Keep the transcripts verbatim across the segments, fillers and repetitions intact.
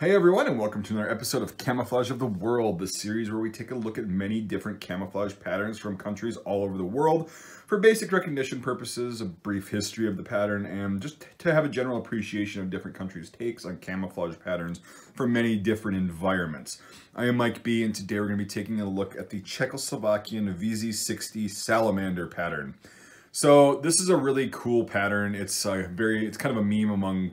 Hey everyone, and welcome to another episode of Camouflage of the World, the series where we take a look at many different camouflage patterns from countries all over the world for basic recognition purposes, a brief history of the pattern, and just to have a general appreciation of different countries' takes on camouflage patterns for many different environments. I am Mike B, and today we're going to be taking a look at the Czechoslovakian V Z sixty Salamander pattern. So this is a really cool pattern. It's a very, it's kind of a meme among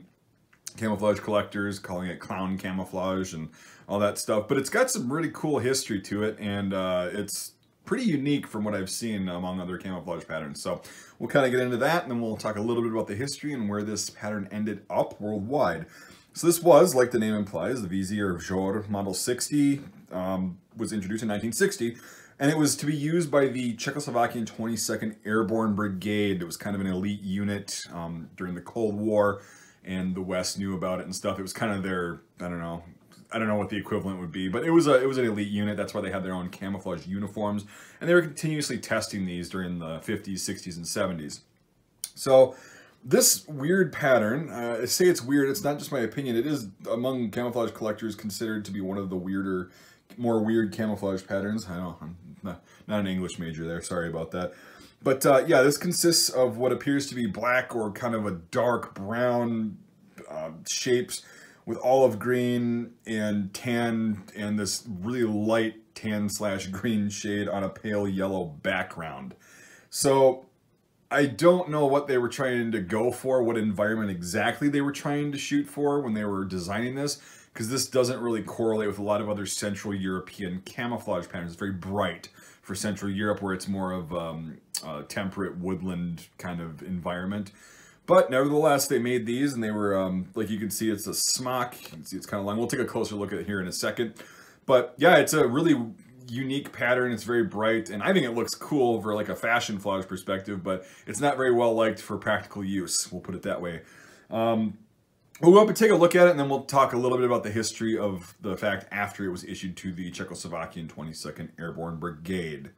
camouflage collectors, calling it clown camouflage and all that stuff, but it's got some really cool history to it, and uh, it's pretty unique from what I've seen among other camouflage patterns. So we'll kind of get into that, and then we'll talk a little bit about the history and where this pattern ended up worldwide. So this was, like the name implies, the V Z or Vz Model sixty, um, was introduced in nineteen sixty, and it was to be used by the Czechoslovakian twenty-second Airborne Brigade. It was kind of an elite unit um, during the Cold War, and the West knew about it and stuff. It was kind of their, I don't know, I don't know what the equivalent would be, but it was a, it was an elite unit. That's why they had their own camouflage uniforms, and they were continuously testing these during the fifties, sixties, and seventies. So this weird pattern, uh, I say it's weird, it's not just my opinion, it is among camouflage collectors considered to be one of the weirder, more weird camouflage patterns. I know, I'm not, not an English major there, sorry about that. But uh, yeah, this consists of what appears to be black or kind of a dark brown uh, shapes with olive green and tan, and this really light tan slash green shade on a pale yellow background. So I don't know what they were trying to go for, what environment exactly they were trying to shoot for when they were designing this, because this doesn't really correlate with a lot of other Central European camouflage patterns. It's very bright for Central Europe, where it's more of um, Uh, temperate woodland kind of environment. But nevertheless, they made these, and they were um, like you can see, it's a smock. You can see it's kind of long. We'll take a closer look at it here in a second. But yeah, it's a really unique pattern. It's very bright, and I think it looks cool for like a fashion flash perspective, but it's not very well liked for practical use. We'll put it that way. Um, we'll go up and take a look at it, and then we'll talk a little bit about the history of the fact after it was issued to the Czechoslovakian twenty-second Airborne Brigade.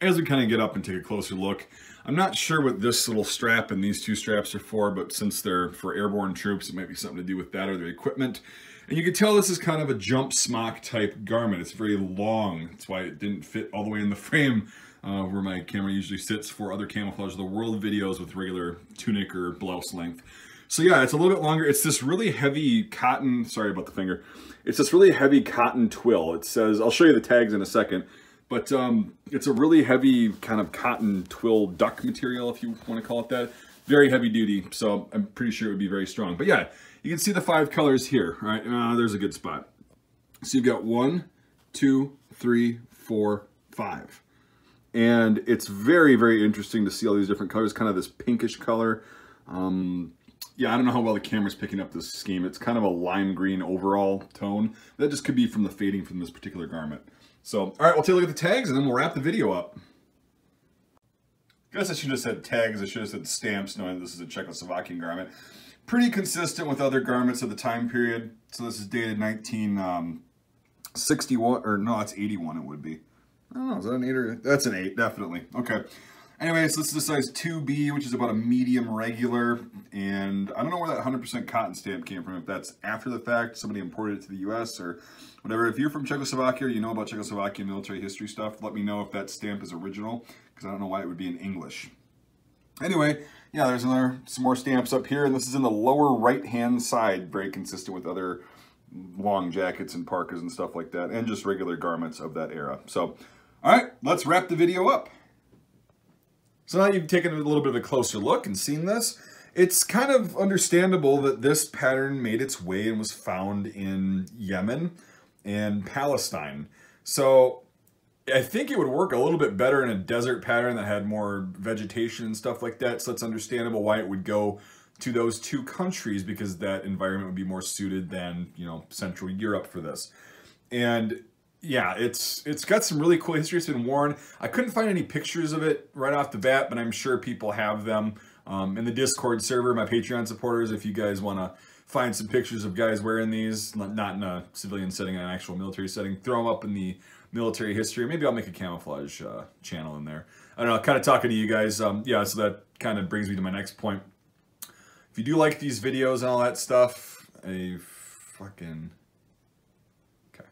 As we kind of get up and take a closer look, I'm not sure what this little strap and these two straps are for, but since they're for airborne troops, it might be something to do with that or their equipment. And you can tell this is kind of a jump smock type garment. It's very long. That's why it didn't fit all the way in the frame uh, where my camera usually sits for other Camouflage of the World videos with regular tunic or blouse length. So yeah, it's a little bit longer. It's this really heavy cotton, sorry about the finger. It's this really heavy cotton twill. It says, I'll show you the tags in a second. But um, it's a really heavy kind of cotton twill duck material, if you want to call it that. Very heavy duty, so I'm pretty sure it would be very strong. But yeah, you can see the five colors here, right? Uh, there's a good spot. So you've got one, two, three, four, five. And it's very, very interesting to see all these different colors, kind of this pinkish color. Um, yeah, I don't know how well the camera's picking up this scheme. It's kind of a lime green overall tone. That just could be from the fading from this particular garment. So, all right, we'll take a look at the tags, and then we'll wrap the video up. I guess I should have said tags. I should have said stamps, knowing this is a Czechoslovakian garment. Pretty consistent with other garments of the time period. So this is dated nineteen sixty-one, or no, it's eighty-one it would be. I don't know, is that an eight or? That's an eight, definitely. Okay. Anyway, so this is a size two B, which is about a medium regular. And I don't know where that one hundred percent cotton stamp came from, if that's after the fact, somebody imported it to the U S or whatever. If you're from Czechoslovakia or you know about Czechoslovakian military history stuff, let me know if that stamp is original, because I don't know why it would be in English. Anyway, yeah, there's another, some more stamps up here, and this is in the lower right-hand side, very consistent with other long jackets and parkas and stuff like that, and just regular garments of that era. So, all right, let's wrap the video up. So now you've taken a little bit of a closer look and seen this. It's kind of understandable that this pattern made its way and was found in Yemen and Palestine. So I think it would work a little bit better in a desert pattern that had more vegetation and stuff like that. So it's understandable why it would go to those two countries, because that environment would be more suited than, you know, Central Europe for this. And yeah, it's it's got some really cool history. It's been worn. I couldn't find any pictures of it right off the bat, but I'm sure people have them um, in the Discord server. My Patreon supporters, if you guys want to find some pictures of guys wearing these, not in a civilian setting, in an actual military setting, throw them up in the military history. Maybe I'll make a camouflage uh, channel in there. I don't know, kind of talking to you guys. Um, yeah, so that kind of brings me to my next point. If you do like these videos and all that stuff, if fucking... Okay.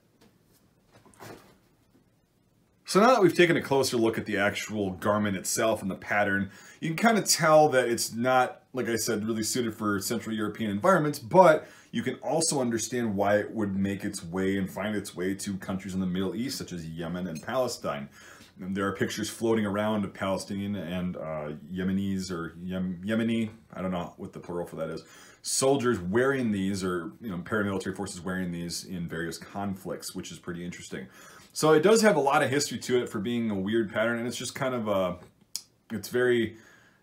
So now that we've taken a closer look at the actual garment itself and the pattern, you can kind of tell that it's not, like I said, really suited for Central European environments, but you can also understand why it would make its way and find its way to countries in the Middle East, such as Yemen and Palestine. And there are pictures floating around of Palestinian and uh, Yemenis or Yem Yemeni, I don't know what the plural for that is, soldiers wearing these, or you know, paramilitary forces wearing these in various conflicts, which is pretty interesting. So it does have a lot of history to it for being a weird pattern, and it's just kind of a, it's very,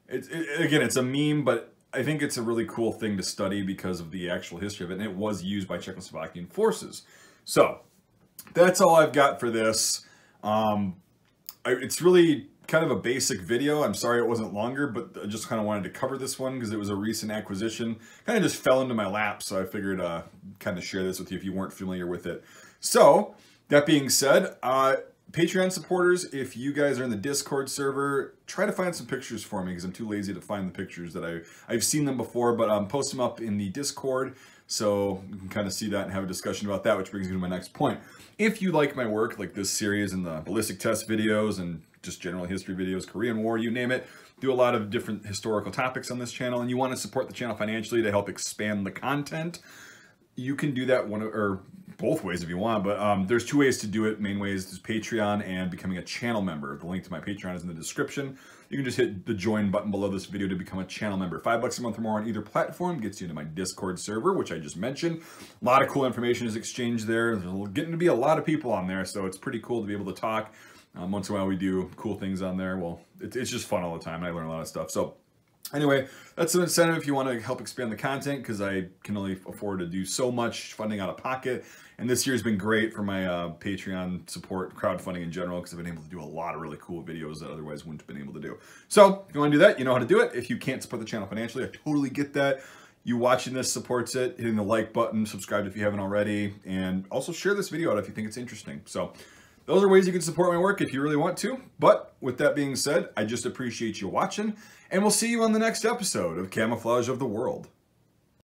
it, it, again, it's a meme, but I think it's a really cool thing to study because of the actual history of it, and it was used by Czechoslovakian forces. So, that's all I've got for this. Um, I, it's really kind of a basic video. I'm sorry it wasn't longer, but I just kind of wanted to cover this one because it was a recent acquisition. Kind of just fell into my lap, so I figured uh, kind of share this with you if you weren't familiar with it. So, that being said, uh, Patreon supporters, if you guys are in the Discord server, try to find some pictures for me because I'm too lazy to find the pictures that I, I've seen them before, but um, post them up in the Discord so you can kind of see that and have a discussion about that, which brings me to my next point. If you like my work, like this series and the ballistic test videos and just general history videos, Korean War, you name it, do a lot of different historical topics on this channel, and you want to support the channel financially to help expand the content, you can do that one or both ways if you want, but um, there's two ways to do it. Main ways is Patreon and becoming a channel member. The link to my Patreon is in the description. You can just hit the join button below this video to become a channel member. Five bucks a month or more on either platform gets you into my Discord server, which I just mentioned. A lot of cool information is exchanged there. There's getting to be a lot of people on there, so it's pretty cool to be able to talk. Um, once in a while we do cool things on there. Well, it, it's just fun all the time, and I learn a lot of stuff. So anyway, that's an incentive if you want to help expand the content, because I can only afford to do so much funding out of pocket. And this year has been great for my uh, Patreon support, crowdfunding in general, because I've been able to do a lot of really cool videos that otherwise wouldn't have been able to do. So if you want to do that, you know how to do it. If you can't support the channel financially, I totally get that. You watching this supports it. Hitting the like button, subscribe if you haven't already, and also share this video out if you think it's interesting. So those are ways you can support my work if you really want to. But with that being said, I just appreciate you watching, and we'll see you on the next episode of Camouflage of the World.